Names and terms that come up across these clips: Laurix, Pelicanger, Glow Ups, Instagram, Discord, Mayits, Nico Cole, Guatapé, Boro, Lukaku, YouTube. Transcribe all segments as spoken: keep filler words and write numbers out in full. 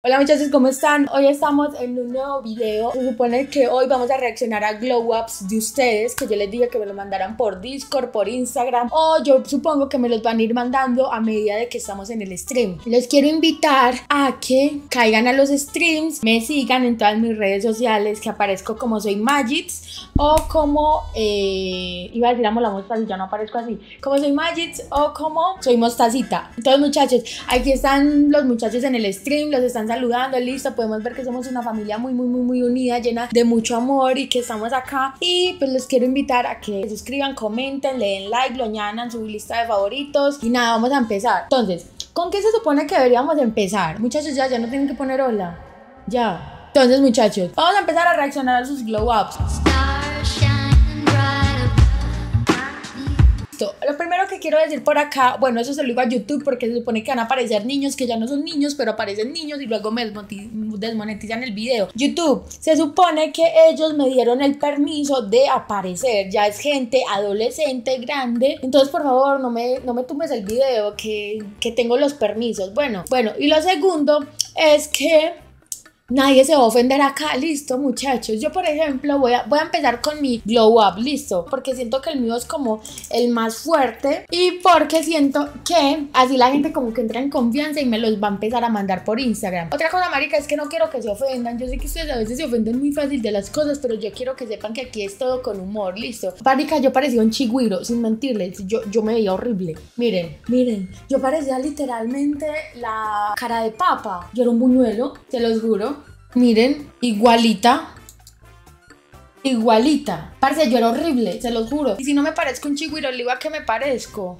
Hola muchachos, ¿cómo están? Hoy estamos en un nuevo video. Se supone que hoy vamos a reaccionar a glow ups de ustedes, que yo les dije que me lo mandaran por Discord, por Instagram, o yo supongo que me los van a ir mandando a medida de que estamos en el stream. Los quiero invitar a que caigan a los streams, me sigan en todas mis redes sociales, que aparezco como soy Mayits, o como, eh, iba a decir Amolamos, ya no aparezco así, como soy Mayits, o como soy Mostacita. Entonces muchachos, aquí están los muchachos en el stream, los están saludando, listo, podemos ver que somos una familia muy muy muy muy unida, llena de mucho amor y que estamos acá, y pues los quiero invitar a que se suscriban, comenten, le den like, lo añadan su lista de favoritos y nada, vamos a empezar. Entonces, ¿con qué se supone que deberíamos empezar? Muchachos, ya, ya no tienen que poner hola, ya. Entonces muchachos, vamos a empezar a reaccionar a sus glow ups. Lo primero que quiero decir por acá, bueno, eso se lo digo a YouTube porque se supone que van a aparecer niños que ya no son niños, pero aparecen niños y luego me desmonetizan el video. YouTube, se supone que ellos me dieron el permiso de aparecer, ya es gente adolescente, grande, entonces por favor no me, no me tumbes el video, que, que tengo los permisos. Bueno, bueno, y lo segundo es que nadie se va a ofender acá, listo muchachos. Yo por ejemplo voy a, voy a empezar con mi glow up, listo, porque siento que el mío es como el más fuerte y porque siento que así la gente como que entra en confianza y me los va a empezar a mandar por Instagram. Otra cosa marica, es que no quiero que se ofendan. Yo sé que ustedes a veces se ofenden muy fácil de las cosas, pero yo quiero que sepan que aquí es todo con humor, listo. Marica, yo parecía un chigüiro, sin mentirles, yo, yo me veía horrible. Miren, miren, yo parecía literalmente la cara de papa. Yo era un buñuelo, se los juro. Miren, igualita, igualita. Parce, yo era horrible, se los juro. Y si no me parezco un chigüiro, le digo a que me parezco.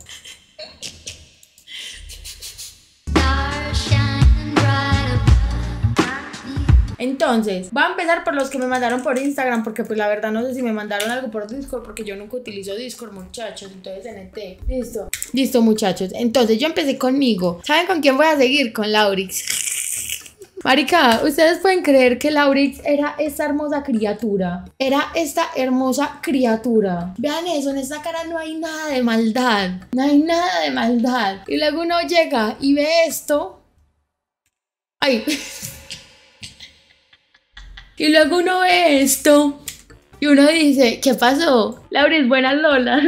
Entonces, voy a empezar por los que me mandaron por Instagram, porque pues la verdad no sé si me mandaron algo por Discord, porque yo nunca utilizo Discord, muchachos. Entonces N T, listo. Listo, muchachos, entonces yo empecé conmigo. ¿Saben con quién voy a seguir? Con Laurix. Marica, ustedes pueden creer que Laurix era esta hermosa criatura. Era esta hermosa criatura. Vean eso, en esta cara no hay nada de maldad. No hay nada de maldad. Y luego uno llega y ve esto. Ay. Y luego uno ve esto. Y uno dice, ¿qué pasó? Laurix, buenas lolas.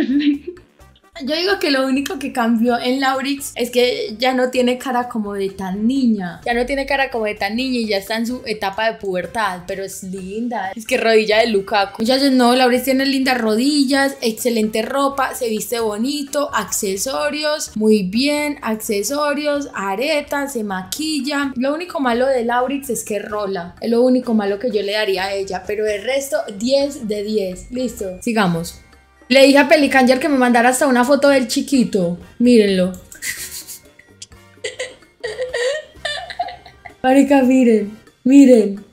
Yo digo que lo único que cambió en Laurix es que ya no tiene cara como de tan niña. Ya no tiene cara como de tan niña y ya está en su etapa de pubertad, pero es linda. Es que rodilla de Lukaku. Muchachos, no, Laurix tiene lindas rodillas, excelente ropa, se viste bonito, accesorios, muy bien, accesorios, aretas, se maquilla. Lo único malo de Laurix es que rola. Es lo único malo que yo le daría a ella, pero el resto, diez de diez. Listo, sigamos. Le dije a Pelicanger que me mandara hasta una foto del chiquito. Mírenlo. Marica, miren, miren.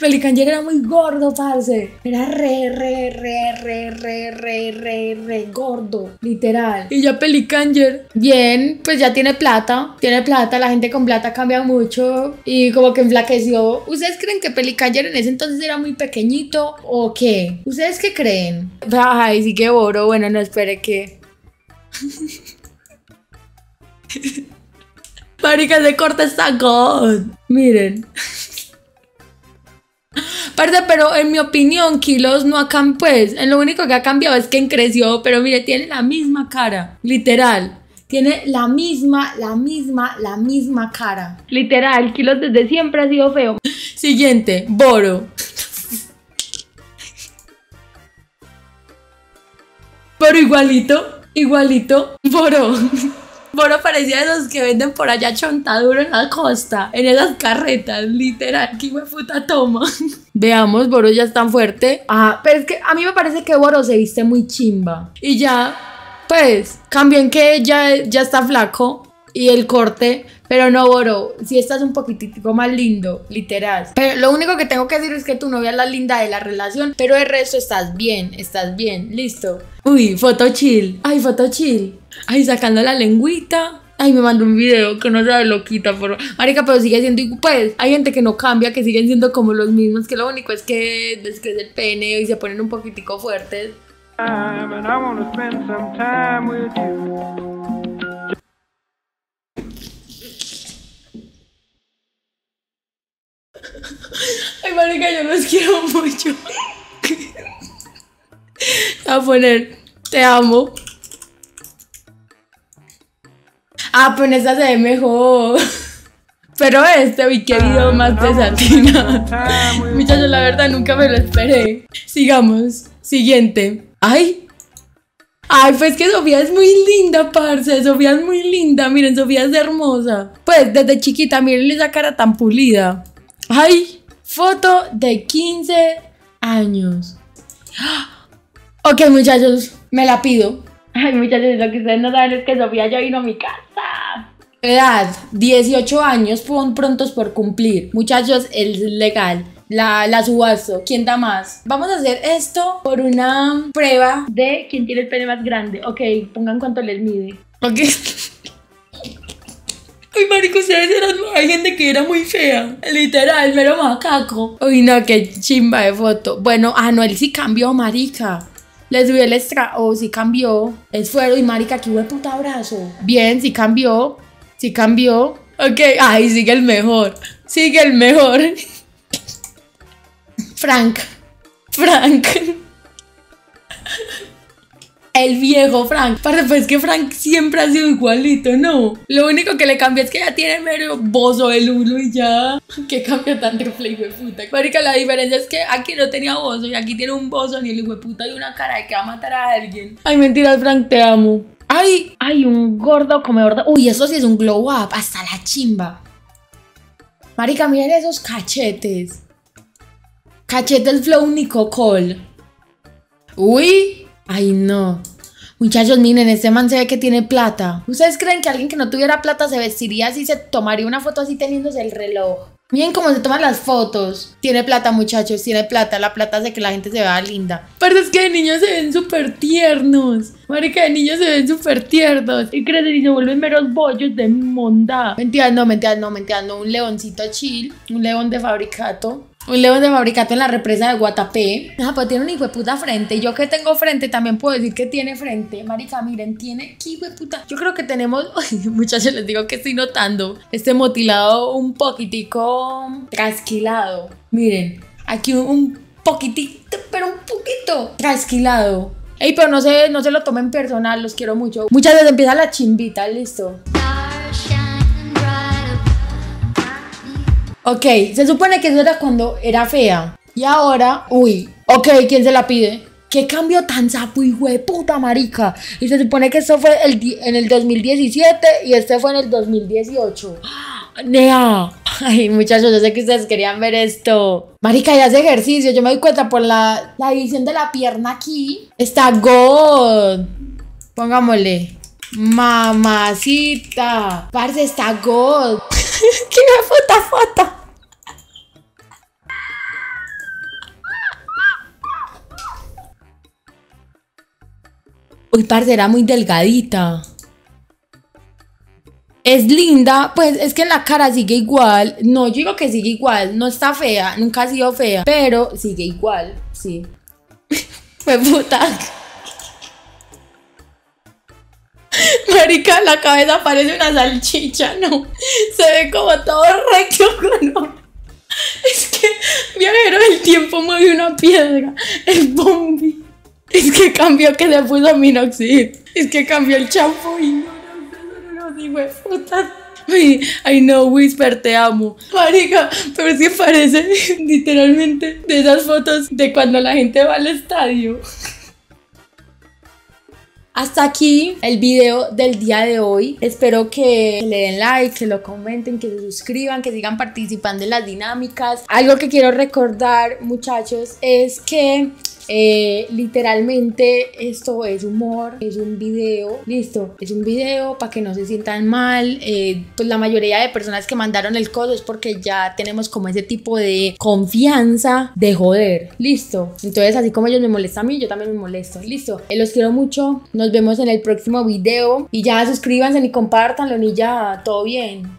Pelicanger era muy gordo, parce. Era re, re, re, re, re, re, re, re gordo, literal. Y ya Pelicanger, bien, pues ya tiene plata. Tiene plata, la gente con plata cambia mucho. Y como que enflaqueció. ¿Ustedes creen que Pelicanger en ese entonces era muy pequeñito o qué? ¿Ustedes qué creen? Ay, sí que boro, bueno, no, espere que... Marica, se corta esta god. Miren. Parce, pero en mi opinión, kilos no ha cambiado, pues, lo único que ha cambiado es que creció, pero mire, tiene la misma cara, literal, tiene la misma, la misma, la misma cara. Literal, kilos desde siempre ha sido feo. Siguiente, Boro. Pero igualito, igualito, Boro. Boro parecía de los que venden por allá chontaduro en la costa, en esas carretas, literal, qué hueputa toma. Veamos, Boro ya es tan fuerte. Ah, pero es que a mí me parece que Boro se viste muy chimba. Y ya, pues, también que ya, ya está flaco y el corte, pero no, Boro, si estás un poquitico más lindo, literal. Pero lo único que tengo que decir es que tu novia es la linda de la relación, pero el resto estás bien, estás bien, listo. Uy, foto chill, ay, foto chill. Ay, sacando la lengüita. Ay, me mandó un video que no sabe loquita por... Marica, pero sigue siendo... Pues, hay gente que no cambia, que siguen siendo como los mismos. Que lo único es que les crece el pene y se ponen un poquitico fuertes. marica, yo los quiero mucho. A poner, te amo. Ah, pero en esta se ve mejor. Pero este mi querido más desatinado. Muchachos, la verdad nunca me lo esperé. Sigamos. Siguiente. Ay. Ay, pues que Sofía es muy linda, parce. Sofía es muy linda. Miren, Sofía es hermosa. Pues desde chiquita, miren esa cara tan pulida. Ay. Foto de quince años. Ok, muchachos. Me la pido. Ay, muchachos, lo que ustedes no saben es que Sofía ya vino a mi casa. Edad, dieciocho años prontos por cumplir. Muchachos, es legal. La, la subasto. ¿Quién da más? Vamos a hacer esto por una prueba de quién tiene el pene más grande. Ok, pongan cuánto les mide. Ok. Ay, marico, ustedes eran... Hay gente que era muy fea. Literal, mero macaco. Uy, no, qué chimba de foto. Bueno, ah, no, él sí cambió, marica. Le subió el extra, oh, sí cambió. El suero y marica, qué buen puta abrazo. Bien, sí cambió. Sí cambió. Ok, ay, sigue el mejor. Sigue el mejor. Frank. Frank. El viejo Frank. Pero pues que Frank siempre ha sido igualito, ¿no? Lo único que le cambia es que ya tiene mero bozo el uno y ya. Qué cambio tan triple, hijo de puta. Marica, la diferencia es que aquí no tenía bozo y aquí tiene un bozo ni el hijo de puta y una cara de que va a matar a alguien. Ay, mentiras, Frank, te amo. Ay, ay, un gordo comedor de... Uy, eso sí es un glow up, hasta la chimba. Marica, miren esos cachetes. Cachetes flow Nico Cole. Uy, ay no. Muchachos, miren, este man se ve que tiene plata. ¿Ustedes creen que alguien que no tuviera plata se vestiría así, se tomaría una foto así teniéndose el reloj? Miren cómo se toman las fotos. Tiene plata, muchachos, tiene plata. La plata hace que la gente se vea linda. Pero es que de niños se ven súper tiernos. Marica, de niños se ven súper tiernos. Y crecen y se vuelven meros bollos de monda. Mentiras, no, mentiras, no, mentiras, no. Un leoncito chill. Un león de fabricato. Un león de fabricato en la represa de Guatapé. Ah, pues tiene un hijo de puta frente. Y yo que tengo frente también puedo decir que tiene frente. Marica, miren, tiene que hijo de puta. Yo creo que tenemos... Uy, muchachos, les digo que estoy notando este motilado un poquitico trasquilado. Miren, aquí un poquitito, pero un poquito trasquilado. Ey, pero no se, no se lo tomen personal, los quiero mucho. Muchas veces empieza la chimbita, listo. Ok, se supone que eso era cuando era fea. Y ahora, uy, ok, ¿quién se la pide? ¿Qué cambio tan sapo, hijo de puta, marica? Y se supone que esto fue el en el dos mil diecisiete y este fue en el dos mil dieciocho. ¡Nea! Ay, muchachos, yo sé que ustedes querían ver esto. Marica, ya hace ejercicio. Yo me doy cuenta por la, la división de la pierna aquí. Está God. Pongámosle. Mamacita. Parce, está God. ¡Qué puta foto! Uy, parce, era muy delgadita. Es linda, pues es que en la cara sigue igual. No, yo digo que sigue igual. No está fea, nunca ha sido fea. Pero sigue igual, sí. Me puta. Marica, la cabeza parece una salchicha, no. Se ve como todo recto, ¿no? Es que viajero del tiempo mueve una piedra. El bombi. Es que cambió que se puso minoxidil. Es que cambió el champú y no, no, no, no, no, puta. Ay, no, Whisper, te amo. Marica, pero es que parece literalmente de esas fotos de cuando la gente va al estadio. Hasta aquí el video del día de hoy. Espero que le den like, que lo comenten, que se suscriban, que sigan participando en las dinámicas. Algo que quiero recordar, muchachos, es que eh, literalmente esto es humor, es un video, listo, es un video para que no se sientan mal. Eh, pues la mayoría de personas que mandaron el coso es porque ya tenemos como ese tipo de confianza de joder, listo. Entonces, así como ellos me molestan a mí, yo también me molesto, listo. Eh, los quiero mucho. No Nos vemos en el próximo video y ya suscríbanse y compártanlo y ya, todo bien.